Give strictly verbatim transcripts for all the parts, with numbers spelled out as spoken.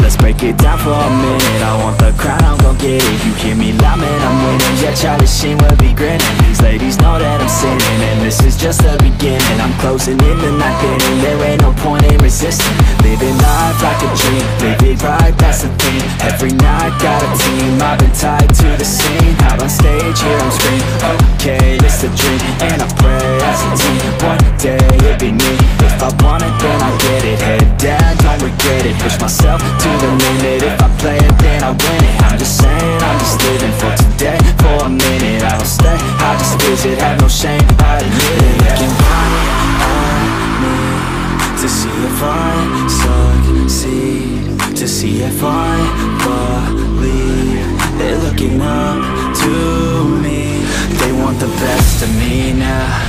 Let's break it down for a minute. I want the crown, I'm gon' get it. You hear me loud, man, I'm winning. Yeah, Charlie Sheen will be grinning. These ladies know that I'm sinning, and this is just the beginning. I'm closing in the ninth inning, there ain't no point in resisting. Living life like a dream, live it right, that's the thing. Every night, got a team, I've been tied to the scene. Out on stage, here I'm scream, okay, it's a dream. And I pray as a team, one day it'd be me. If I want it, then I get it. Head down, don't regret it. Push myself to the limit, if I play it then I win it. I'm just saying, I'm just living for today, for a minute. I don't stay, I just visit, have no shame, I admit it. Looking right at me, to see if I succeed, to see if I believe. They're looking up to me, they want the best of me now.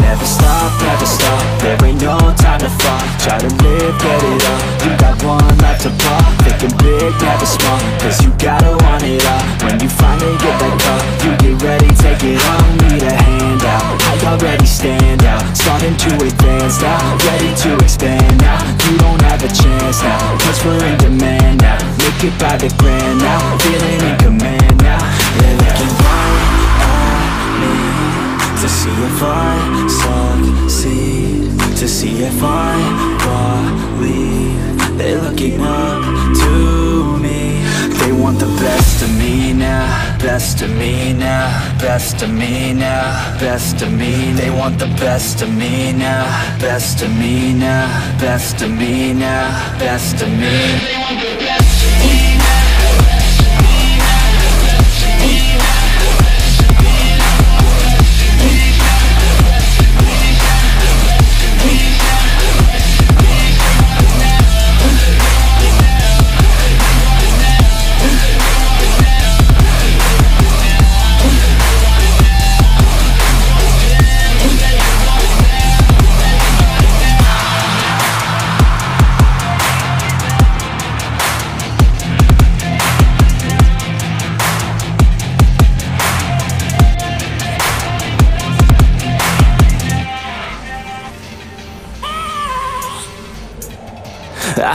Never stop, never stop, there ain't no time to fall. Try to live, get it up, you got one life to pop. Thinking big, never small, cause you gotta want it all. When you finally get that call, you get ready, take it on. Need a hand out, I already stand out. Starting to advance now, ready to expand now. You don't have a chance now, cause we're in demand now. Make it by the grand now, feeling in command now. They're looking right at me, to see if I succeed, to see if I believe. They're looking up to me. They want the best of me now, best of me now, best of me now, best of me. They want the best of me now, best of me now, best of me now, best of me. They want the best of me now, best of me now, best of me now. I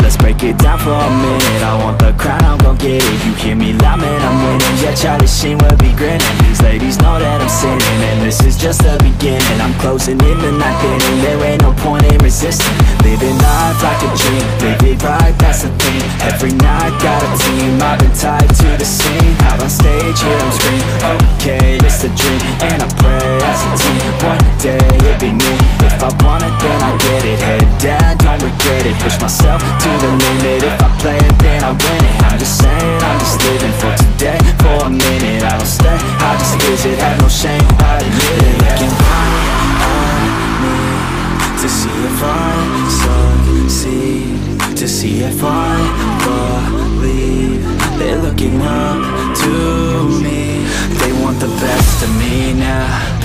Let's break it down for a minute. I want the crown, I'm gon' get it. You hear me loud, man, I'm winning. Yeah, Charlie Sheen will be grinning. These ladies know that I'm sinning, and this is just the beginning. I'm closing in the ninth inning, there ain't no point in resisting. Living life like a dream, live it right, that's the thing. Every night, got a team, I've been tied to the scene. Out on stage, here I'm scream, okay, it's the dream. And I pray as a team, one day it'd be me. If I want it, then I get it. Head down, don't regret it. Push myself to the limit, if I play it, then I win it. I'm just saying, I'm just living for today, for a minute. I don't stay, I just visit, have no shame, I admit it. Looking right at me, to see if I succeed, to see if I believe. They're looking up to me. They want the best of me now,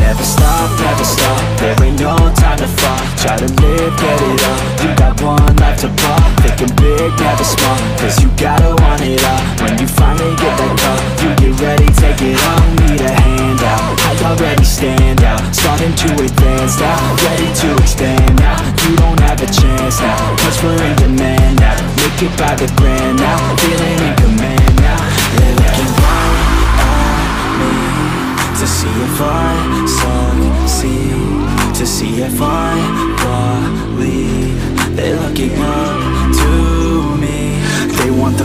Never stop, never stop, there ain't no time to fall. Try to live, get it up, you got one life to pop. Thinking big, never small, cause you gotta want it all. When you finally get that call, you get ready, take it on. Need a hand out, I already stand out. Starting to advance now, ready to expand now. You don't have a chance now, cause we're in demand now. Make it by the grand now, feeling in command now. They're looking right at me to see if I succeed, to see if I believe. They're looking up to me. They want the